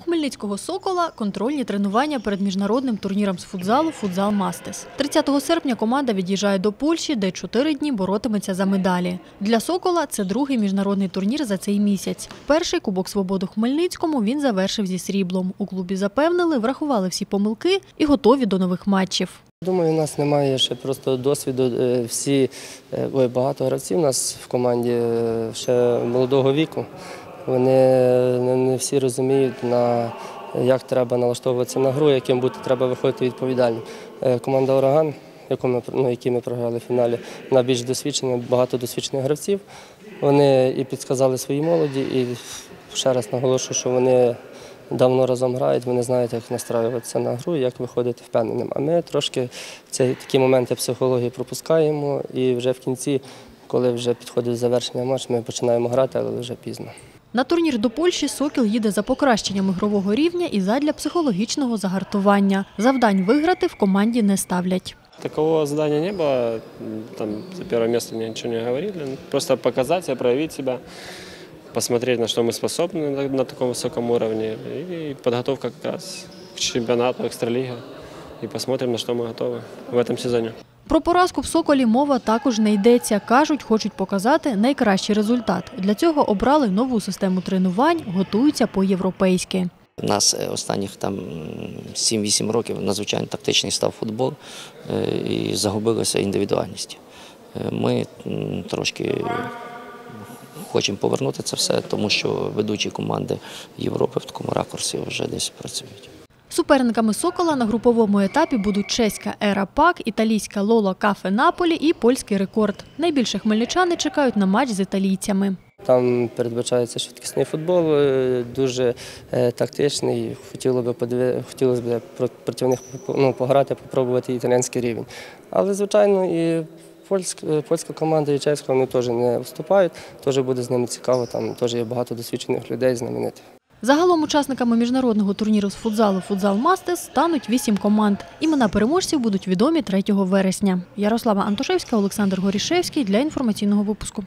У хмельницького «Сокола» контрольні тренування перед міжнародним турніром з футзалу «Futsal Masters». 30 серпня команда від'їжджає до Польщі, де 4 дні боротиметься за медалі. Для «Сокола» це другий міжнародний турнір за цей місяць. Перший Кубок Свободи Хмельницькому він завершив зі сріблом. У клубі запевнили, врахували всі помилки і готові до нових матчів. Думаю, у нас немає ще просто досвіду, багато гравців у нас в команді ще молодого віку. Вони не всі розуміють, як треба налаштовуватися на гру, яким треба виходити відповідально. Команда «Ураган», якій ми програли в фіналі, вона більш досвідчена, багато досвідчених гравців. Вони і підказали своїй молоді, і ще раз наголошую, що вони давно разом грають, вони знають, як настраюватися на гру, як виходити впевненим. А ми трошки такі моменти психології пропускаємо, і вже в кінці, коли вже підходить завершення матчу, ми починаємо грати, але вже пізно. На турнір до Польщі «Сокіл» їде за покращенням ігрового рівня і задля психологічного загартування. Завдань виграти в команді не ставлять. Такого задания не було, там за перше місце мені нічого не говорили. Просто показати, проявити себе, посмотреть, на що ми способні на такому високому рівні. І підготовка якраз к чемпіонату, екстраліги. І побачимо, на що ми готові в цьому сезоні. Про поразку в «Соколі» мова також не йдеться. Кажуть, хочуть показати найкращий результат. Для цього обрали нову систему тренувань, готуються по-європейськи. У нас останніх 7-8 років надзвичайно тактичний став футбол і загубилася індивідуальність. Ми трошки хочемо повернути це все, тому що ведучі команди Європи в такому ракурсі вже десь працюють. Суперниками «Сокола» на груповому етапі будуть чеська «ЕРА-ПАК», італійська «Лоло Кафе Наполі» і польський «Рекорд». Найбільше хмельничани чекають на матч з італійцями. Там передбачається швидкісний футбол, дуже тактичний. Хотілося б проти них пограти, спробувати італійський рівень. Але, звичайно, і польська команда, і чеська вони теж не вступають, теж буде з ними цікаво, там теж є багато досвідчених людей, знаменитих. Загалом учасниками міжнародного турніру з футзалу «Futsal Masters» стануть 8 команд. Імена переможців будуть відомі 3 вересня. Ярослава Антошевська, Олександр Горішевський для інформаційного випуску.